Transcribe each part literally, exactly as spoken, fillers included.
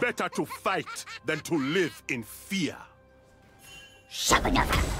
Better to fight than to live in fear. Shabanaka!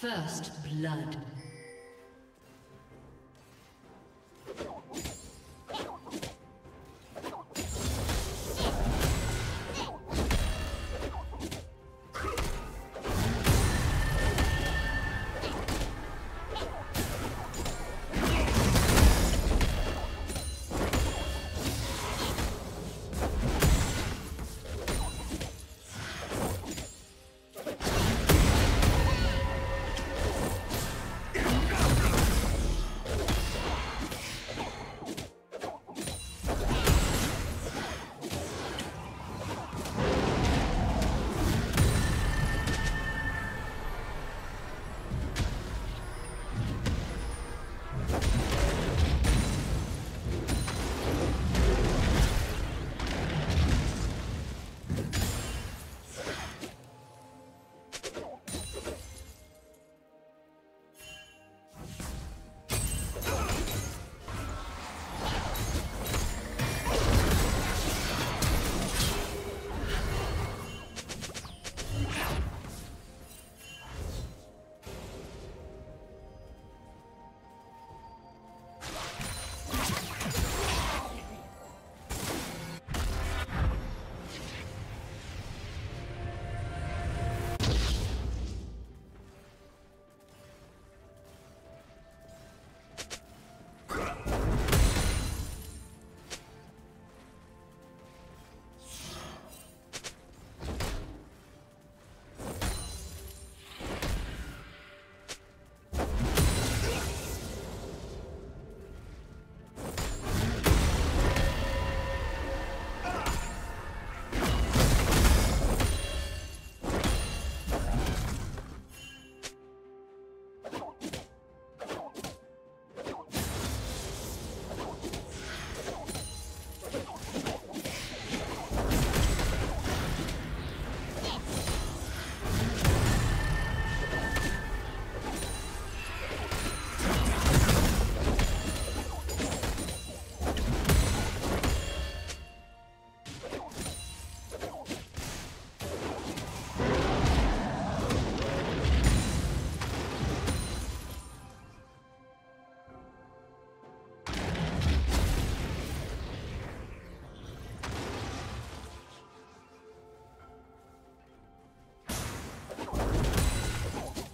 First blood.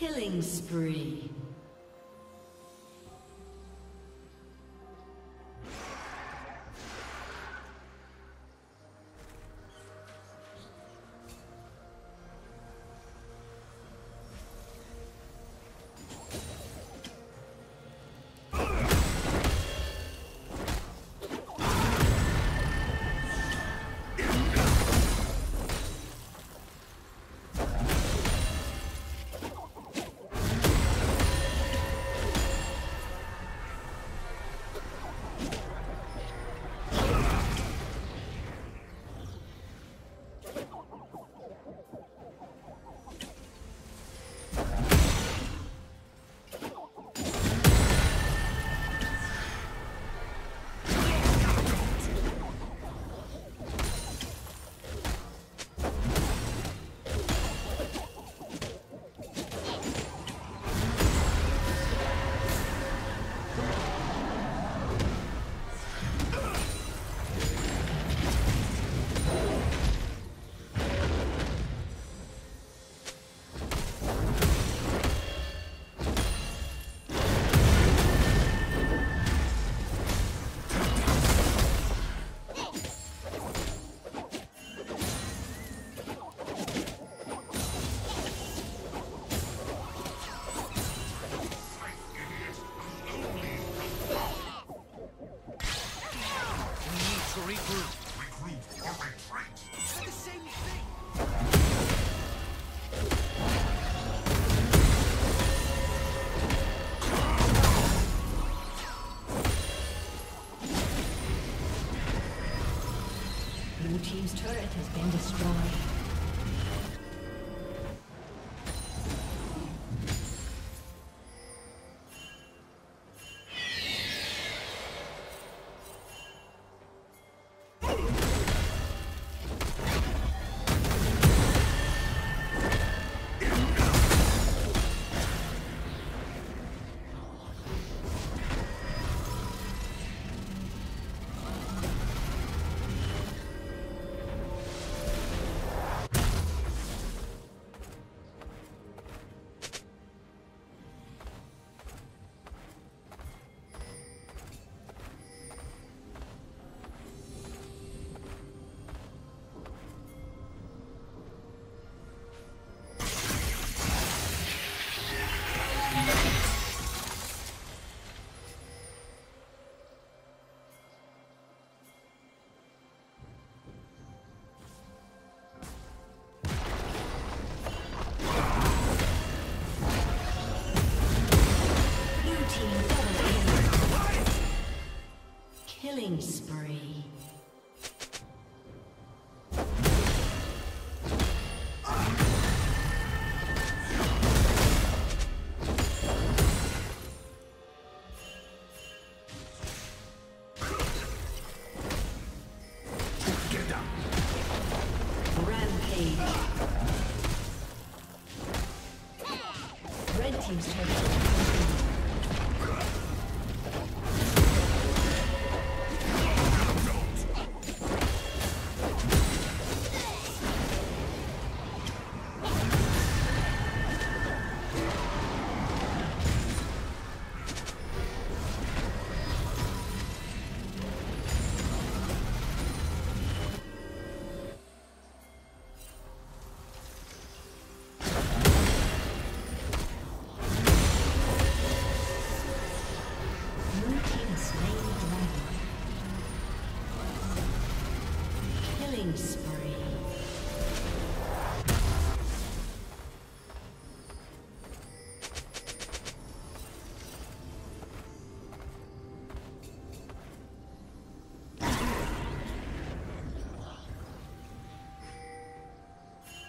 Killing spree. Team's turret has been destroyed. Killing spree.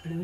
Blue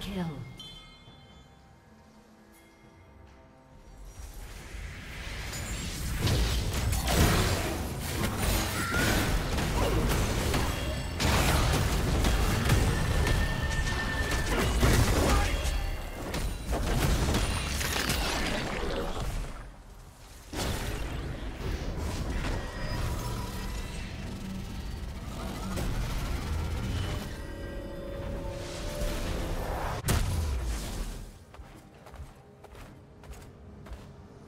Kill.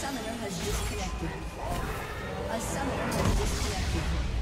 A summoner has disconnected. A summoner has disconnected.